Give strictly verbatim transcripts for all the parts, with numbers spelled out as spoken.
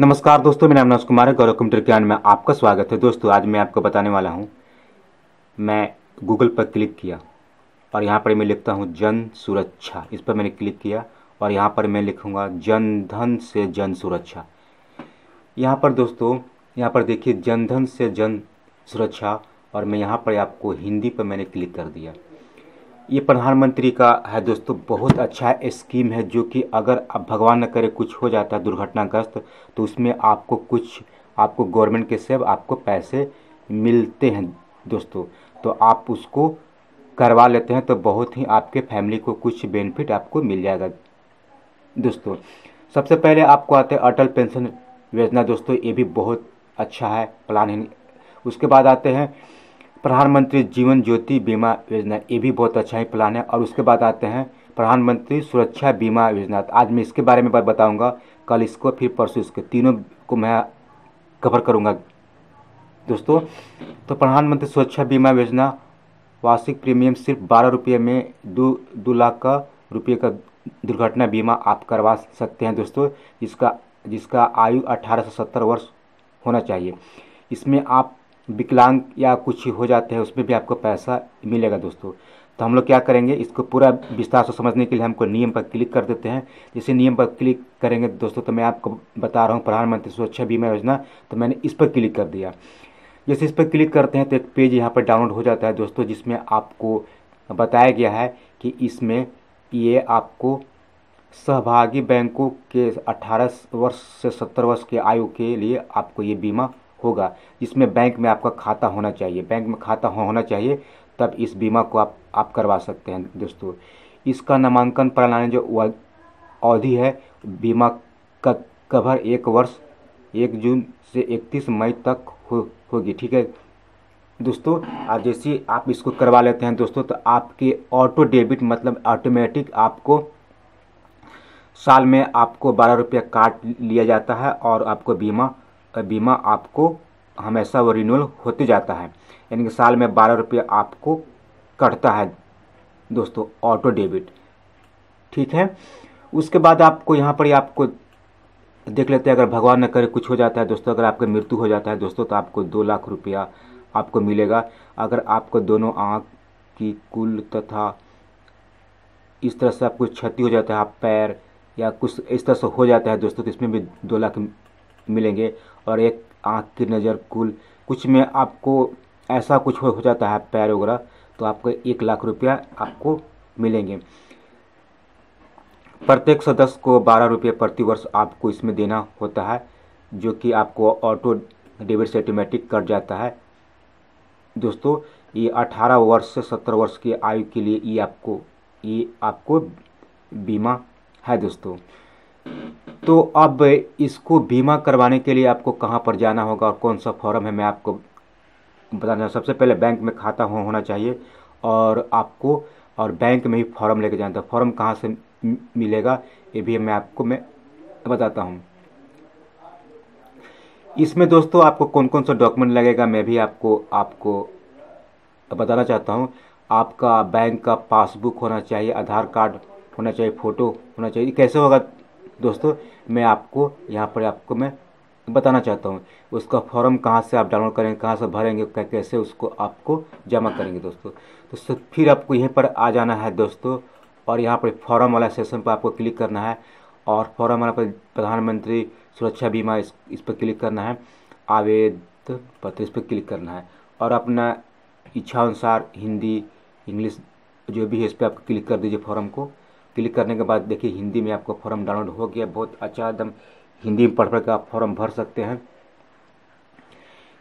नमस्कार दोस्तों, मेरा नाम मनोज कुमार है। गौरव कंप्यूटर ज्ञान में आपका स्वागत है। दोस्तों, आज मैं आपको बताने वाला हूं, मैं गूगल पर क्लिक किया और यहां पर मैं लिखता हूं जन सुरक्षा। इस पर मैंने क्लिक किया और यहां पर मैं लिखूंगा जन धन से जन सुरक्षा। यहां पर दोस्तों, यहां पर देखिए जन धन से जन सुरक्षा, और मैं यहाँ पर आपको हिंदी पर मैंने क्लिक कर दिया। ये प्रधानमंत्री का है दोस्तों, बहुत अच्छा स्कीम है, जो कि अगर भगवान न करे कुछ हो जाता है दुर्घटनाग्रस्त, तो उसमें आपको कुछ आपको गवर्नमेंट के से आपको पैसे मिलते हैं दोस्तों। तो आप उसको करवा लेते हैं तो बहुत ही आपके फैमिली को कुछ बेनिफिट आपको मिल जाएगा दोस्तों। सबसे पहले आपको आते हैं अटल पेंशन योजना दोस्तों, ये भी बहुत अच्छा है प्लान। उसके बाद आते हैं प्रधानमंत्री जीवन ज्योति बीमा योजना, ये भी बहुत अच्छा ही प्लान है। और उसके बाद आते हैं प्रधानमंत्री सुरक्षा बीमा योजना। आज मैं इसके बारे में बात बताऊंगा, कल इसको, फिर परसों इसको, तीनों को मैं कवर करूंगा दोस्तों। तो प्रधानमंत्री सुरक्षा बीमा योजना वार्षिक प्रीमियम सिर्फ बारह रुपये में दो दो लाख का रुपये का दुर्घटना बीमा आप करवा सकते हैं दोस्तों, जिसका जिसका आयु अठारह से सत्तर वर्ष होना चाहिए। इसमें आप विकलांग या कुछ हो जाते हैं उसमें भी आपको पैसा मिलेगा दोस्तों। तो हम लोग क्या करेंगे, इसको पूरा विस्तार से समझने के लिए हमको नियम पर क्लिक कर देते हैं। जैसे नियम पर क्लिक करेंगे दोस्तों, तो मैं आपको बता रहा हूँ प्रधानमंत्री सुरक्षा बीमा योजना, तो मैंने इस पर क्लिक कर दिया। जैसे इस पर क्लिक करते हैं तो एक पेज यहाँ पर डाउनलोड हो जाता है दोस्तों, जिसमें आपको बताया गया है कि इसमें ये आपको सहभागी बैंकों के अट्ठारह वर्ष से सत्तर वर्ष के आयु के लिए आपको ये बीमा होगा, जिसमें बैंक में आपका खाता होना चाहिए। बैंक में खाता होना चाहिए तब इस बीमा को आप आप करवा सकते हैं दोस्तों। इसका नामांकन प्रणाली जो अवधि है बीमा का कवर एक वर्ष एक जून से इकतीस मई तक हो होगी। ठीक है दोस्तों, और जैसे आप इसको करवा लेते हैं दोस्तों, तो आपके ऑटो डेबिट मतलब ऑटोमेटिक आपको साल में आपको बारह रुपया काट लिया जाता है, और आपको बीमा बीमा आपको हमेशा वो रिन्यूअल होते जाता है, यानी कि साल में बारह रुपये आपको कटता है दोस्तों ऑटो डेबिट। ठीक है, उसके बाद आपको यहाँ पर आपको देख लेते हैं, अगर भगवान न करे कुछ हो जाता है दोस्तों, अगर आपकी मृत्यु हो जाता है दोस्तों, तो आपको दो लाख रुपया आपको मिलेगा। अगर आपको दोनों आँख की कुल तथा इस तरह से आपको क्षति हो जाता है, आप पैर या कुछ इस तरह से हो जाता है दोस्तों, तो इसमें भी दो लाख मिलेंगे। और एक आँख की नज़र कुल कुछ में आपको ऐसा कुछ हो जाता है पैर वगैरह, तो आपको एक लाख रुपया आपको मिलेंगे। प्रत्येक सदस्य को बारह रुपये प्रति वर्ष आपको इसमें देना होता है, जो कि आपको ऑटो डेबिट से ऑटोमेटिक कट जाता है दोस्तों। ये अठारह वर्ष से सत्तर वर्ष की आयु के लिए ये आपको ये आपको बीमा है दोस्तों। तो अब इसको बीमा करवाने के लिए आपको कहां पर जाना होगा और कौन सा फॉर्म है, मैं आपको बताना। सबसे पहले बैंक में खाता हो, होना चाहिए, और आपको और बैंक में ही फॉर्म लेके जाना था। फॉर्म कहां से मिलेगा ये भी मैं आपको मैं बताता हूं। इसमें दोस्तों आपको कौन कौन सा डॉक्यूमेंट लगेगा मैं भी आपको आपको बताना चाहता हूँ। आपका बैंक का पासबुक होना चाहिए, आधार कार्ड होना चाहिए, फ़ोटो होना चाहिए। कैसे होगा दोस्तों, मैं आपको यहाँ पर आपको मैं बताना चाहता हूँ। उसका फॉर्म कहाँ से आप डाउनलोड करेंगे, कहाँ से भरेंगे, कैसे उसको आपको जमा करेंगे दोस्तों। तो फिर आपको यहीं पर आ जाना है दोस्तों, और यहाँ पर फॉर्म वाला सेशन पर आपको क्लिक करना है, और फॉर्म वाला पर प्रधानमंत्री सुरक्षा बीमा इस, इस पर क्लिक करना है, आवेदन पत्र इस पर क्लिक करना है, और अपना इच्छा अनुसार हिंदी इंग्लिश जो भी है इस पर आप क्लिक कर दीजिए फॉर्म को। क्लिक करने के बाद देखिए हिंदी में आपको फॉर्म डाउनलोड हो गया, बहुत अच्छा एकदम हिंदी में पढ़ पढ़ के आप फॉर्म भर सकते हैं।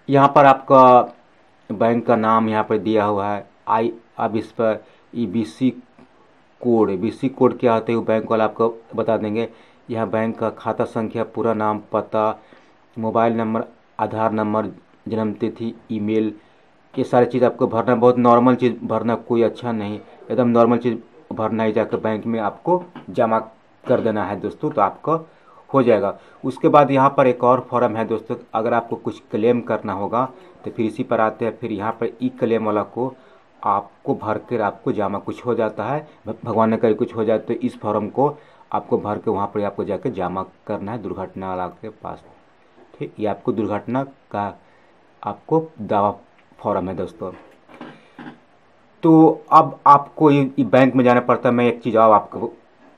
यहाँ पर आपका बैंक का नाम यहाँ पर दिया हुआ है। आई अब इस पर E B C code B C code क्या होते हैं बैंक वाला आपको बता देंगे। यहाँ बैंक का खाता संख्या, पूरा नाम, पता, मोबाइल नंबर, आधार नंबर, जन्मतिथि, ईमेल, ये सारी चीज़ आपको भरना। बहुत नॉर्मल चीज़ भरना, कोई अच्छा नहीं, एकदम नॉर्मल चीज़ भरना ही, जाकर बैंक में आपको जमा कर देना है दोस्तों, तो आपका हो जाएगा। उसके बाद यहाँ पर एक और फॉर्म है दोस्तों, अगर आपको कुछ क्लेम करना होगा तो फिर इसी पर आते हैं। फिर यहाँ पर ई क्लेम वाला को आपको भर कर आपको जमा कुछ हो जाता है, भगवान न करे कुछ हो जाए, तो इस फॉर्म को आपको भर के वहाँ पर आपको जाकर जमा करना है दुर्घटना वाला के पास। ठीक, ये आपको दुर्घटना का आपको दावा फॉर्म है दोस्तों। तो अब आपको ये बैंक में जाना पड़ता है। मैं एक चीज़ और आपको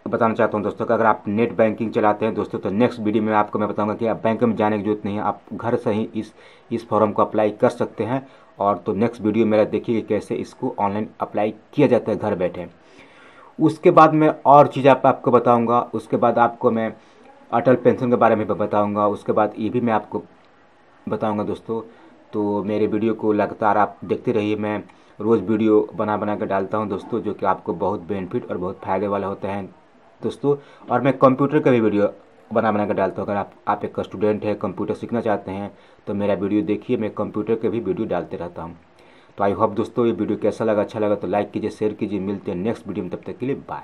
बताना चाहता हूँ दोस्तों, कि अगर आप नेट बैंकिंग चलाते हैं दोस्तों, तो नेक्स्ट वीडियो में आपको मैं बताऊंगा कि आप बैंक में जाने की जरूरत नहीं है, आप घर से ही इस इस फॉर्म को अप्लाई कर सकते हैं। और तो नेक्स्ट वीडियो मेरा देखिए कैसे इसको ऑनलाइन अप्लाई किया जाता है घर बैठे। उसके बाद मैं और चीज़ आप, आपको बताऊँगा। उसके बाद आपको मैं अटल पेंशन के बारे में बताऊँगा। उसके बाद ये भी मैं आपको बताऊँगा दोस्तों। तो मेरे वीडियो को लगातार आप देखते रहिए। मैं रोज़ वीडियो बना बना कर डालता हूं दोस्तों, जो कि आपको बहुत बेनिफिट और बहुत फ़ायदे वाला होता है दोस्तों। और मैं कंप्यूटर का भी वीडियो बना बना कर डालता हूं। अगर आप आप एक स्टूडेंट है, कंप्यूटर सीखना चाहते हैं, तो मेरा वीडियो देखिए। मैं कंप्यूटर के भी वीडियो डालते रहता हूं। तो आई होप दोस्तों ये वीडियो कैसा लगा, अच्छा लगा तो लाइक कीजिए, शेयर कीजिए। मिलते हैं नेक्स्ट वीडियो में, तब तक के लिए बाय।